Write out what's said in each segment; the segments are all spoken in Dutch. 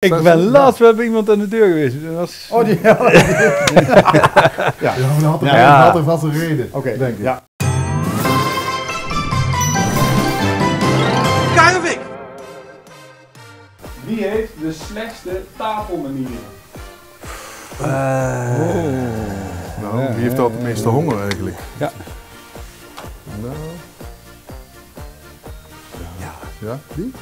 Ik ben laatst, we hebben iemand aan de deur geweest. Dat was... Oh, die had een vaste reden, okay, denk ik. Ja. Gij Of Ik! Wie heeft de slechtste tafelmanieren? Wie heeft altijd het meeste honger eigenlijk? Ja. Nou. Ja. Ja, die?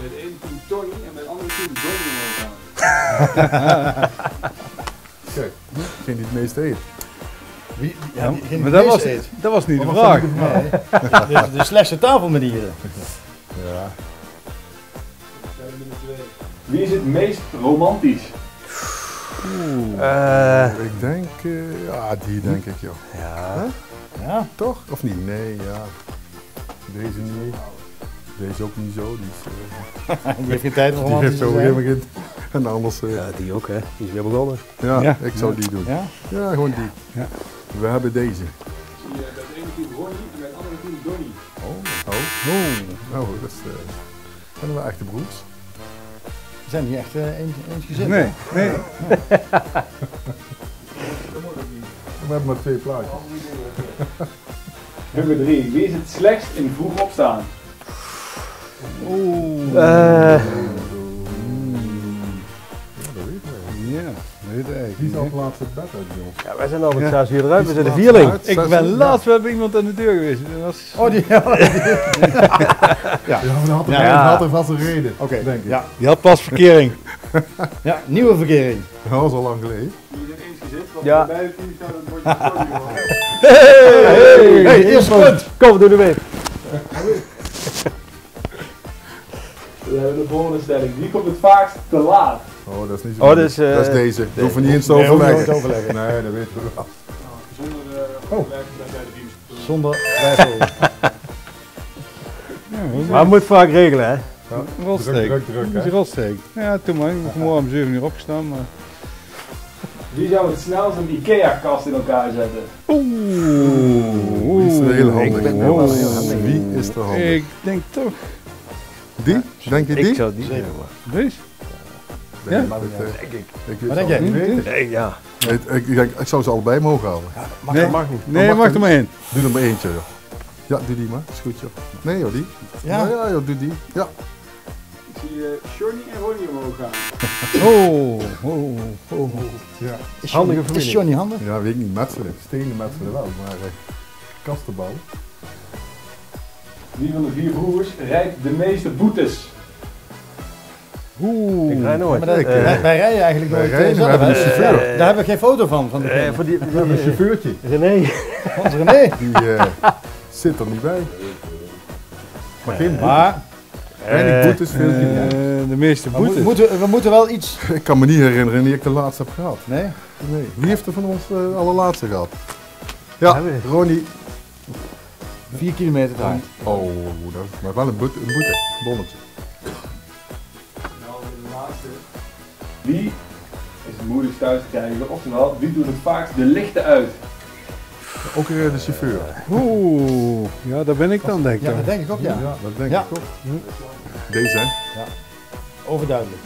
Bij de ene team Tony en bij de andere team Johnny. Kijk, degene die het meest eet. Wie, ja, die maar dat was niet de vraag. De slechtste tafelmanieren. Ja. Wie is het meest romantisch? Ik denk, ja, die denk ik joh. Ja. Huh? Ja. Toch? Of niet? Nee, ja. Deze niet. Deze ook niet zo, die is... Die heeft geen tijd voor romantisch te zijn. En anders... Ja, die ook hè, die is weer begonnen. Ja, ja. Ik zou die doen. Ja, ja gewoon die. Ja. We hebben deze. Ik zie bij de ene team Ronnie en bij de andere team Johnny. Oh, dat is... zijn we echte broers? We zijn niet echt eens gezin. Nee, nee. Nee. We hebben maar twee plaatjes. Nummer 3, wie is het slechtst in vroeg opstaan? Ja, dat weet ik. Ja, dat weet ik eigenlijk. Die is al laatst het bed uit, joh. Ja, wij zijn al 6 uur eruit, we zijn de vierling. Ik ben laatst, we hebben iemand aan de deur geweest. Oh, die had een vaste reden, denk ik. Ja. Die had pas verkering. Ja, nieuwe verkering. Dat was al lang geleden. Die zijn eens gezet, want ja. Bij de team staat het woordje. Hey, eerst punt. Kom, we doen er mee. We hebben de volgende stelling. Wie komt het vaakst te laat? Oh, dat is niet zo. Oh, dus, dat is deze. Dat hoeven we niet eens te overleggen. Nee, dat weten we wel. Zonder overleggen dat jij de dienst doet. Zonder overleggen. Ja, maar het moet vaak regelen, hè? Ja, rotsteek. Druk, rotsteek. Ja, toen maar. Ik ben vanmorgen om 7 uur opgestaan. Maar... Wie zou het snelst een IKEA-kast in elkaar zetten? Oeh. Wie is er heel handig? Wie is er handig? Ik denk toch. Die? Ja, denk je die? Ik zou die zeker wel. Deze? Ja? Maar denk ik. Wat denk jij? Nee, ja. Ik zou ze allebei mogen houden. Ja, mag niet. Nee, mag er maar één. Doe er maar eentje, joh. Ja, doe die maar. Is goed, joh. Nee, joh, die. Ja? Nou, ja, joh, doe die. Ja. Ik zie Johnny en Ronnie omhoog gaan. Oh. Ja. Is Johnny handig? Ja, weet ik niet. Metselen. Stenen metselen wel, maar kasten bouwen. Wie van de 4 broers rijdt de meeste boetes? Ik rij nooit. Wij rijden eigenlijk nooit. We hebben een chauffeur. Daar hebben we geen foto van. We hebben een chauffeurtje. René. Hans René. Die zit er niet bij. Maar geen boetes. Weinig boetes, veel niet. De meeste boetes. We moeten wel iets... Ik kan me niet herinneren die ik de laatste heb gehad. Nee? Nee. Wie heeft er van ons de allerlaatste gehad? Ja, Ronnie. 4 kilometer hard. Oh, maar wel een boete, een bonnetje. Nou, de laatste. Wie is het moeilijkst thuis te krijgen? Oftewel, wie doet het vaakst de lichten uit? Ook weer de chauffeur. Oeh, ja, daar ben ik dan denk ik. Ja, dat denk ik ook, ja. Deze, hè? Ja, overduidelijk.